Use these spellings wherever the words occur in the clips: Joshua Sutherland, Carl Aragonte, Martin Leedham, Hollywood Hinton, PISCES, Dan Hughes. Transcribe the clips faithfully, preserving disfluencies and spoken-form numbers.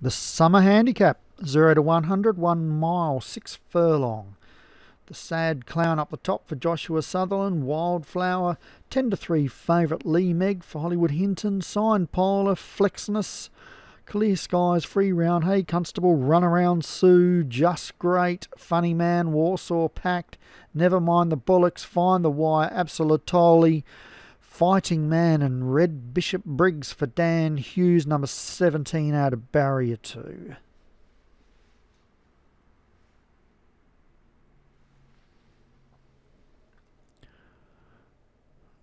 The Summer Handicap, zero to one hundred, one mile, six furlong. The Sad Clown up the top for Joshua Sutherland. Wildflower, ten to three favourite Lee Meg for Hollywood Hinton. Sign Polar, Flexiness, Clear Skies, Free Round, Hey Constable, Runaround Sue, Just Great, Funny Man, Warsaw Pact, Never Mind the Bullocks, Find the Wire, Absolutely, Fighting Man and Red Bishop Briggs for Dan Hughes, number seventeen out of barrier two.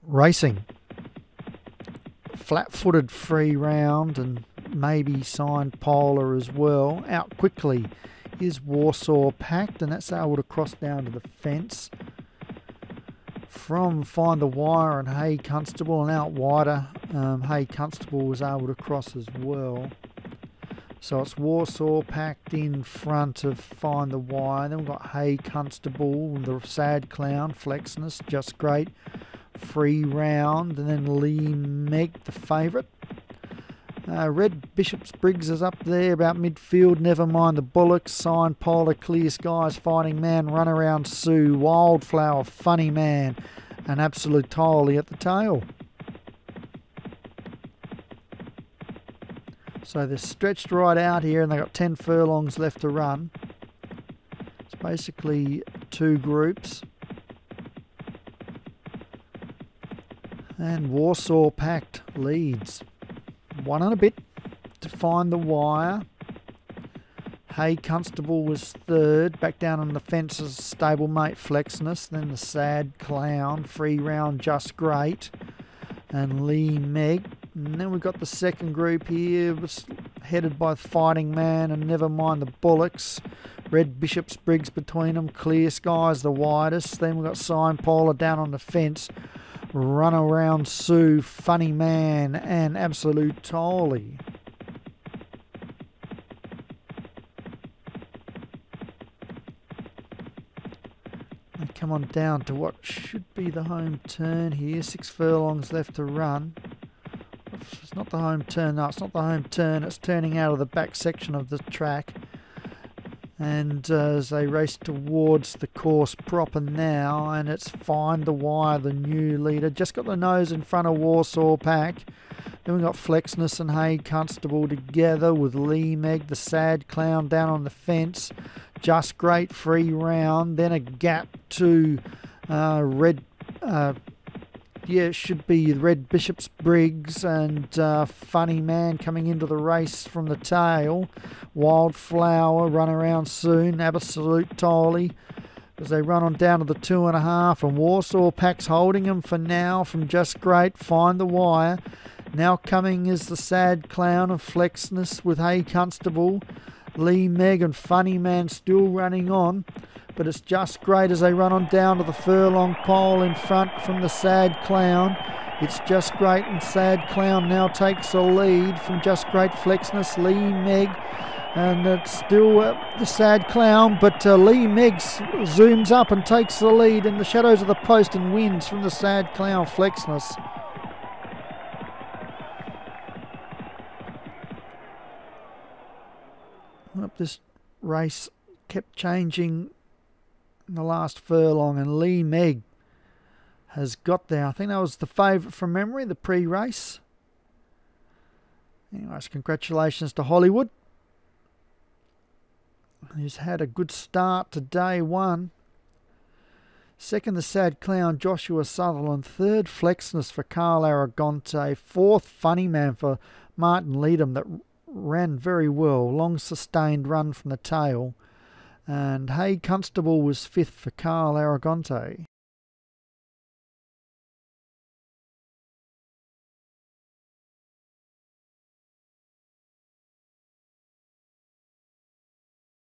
Racing, flat-footed Free Round and maybe Signed Polar as well. Out quickly is Warsaw Pact, and that's able to cross down to the fence. From Find the Wire and Hey Constable, and out wider, um, Hey Constable was able to cross as well. So it's Warsaw Pact in front of Find the Wire. Then we've got Hey Constable, the Sad Clown, Flexiness, Just Great, Free Round, and then Lee Meg, the favourite. Uh, Red Bishop's Briggs is up there about midfield. Never Mind the Bullocks, Sign Polar, Clear Skies, Fighting Man, Runaround Sue, Wildflower, Funny Man, and Absolutely at the tail. So they're stretched right out here, and they've got ten furlongs left to run. It's basically two groups. And Warsaw Pact leads. One and a bit to Find the Wire. Hey Constable was third. Back down on the fence is Stablemate, Flexiness. Then the Sad Clown, Free Round, Just Great, and Lee Meg. And then we've got the second group here, headed by Fighting Man and Never Mind the Bullocks. Red Bishop's Briggs between them. Clear Sky's the widest. Then we've got Sign Polar down on the fence. Runaround Sue, Funny Man, and Absolutely. And come on down to what should be the home turn here. Six furlongs left to run. It's not the home turn. No, it's not the home turn. It's turning out of the back section of the track. And uh, as they race towards the course proper now, and it's Find the Wire, the new leader. Just got the nose in front of Warsaw Pact. Then we've got Flexiness and Hay Constable together with Lee Meg, the Sad Clown down on the fence. Just Great, Free Round. Then a gap to uh, Red... Uh, yeah, it should be Red Bishop's Briggs and uh, Funny Man coming into the race from the tail. Wildflower, Runaround Soon, Absolutely, as they run on down to the two and a half. And Warsaw Pact's holding them for now from Just Great, Find the Wire. Now coming is the Sad Clown and Flexiness with Hay Constable. Lee Meg and Funny Man still running on. But it's Just Great as they run on down to the furlong pole in front from the Sad Clown. It's Just Great, and Sad Clown now takes a lead from Just Great, Flexiness, Lee Meg. And it's still uh, the Sad Clown, but uh, Lee Meg zooms up and takes the lead in the shadows of the post and wins from the Sad Clown, Flexiness. This race kept changing in the last furlong, and Lee Meg has got there. I think that was the favourite from memory, the pre-race. Anyways, congratulations to Hollywood. He's had a good start to day one. Second, the Sad Clown, Joshua Sutherland. Third, Flexiness for Carl Aragonte. Fourth, Funny Man for Martin Leedham, that ran very well. Long sustained run from the tail. And Hay Constable was fifth for Carl Aragonte.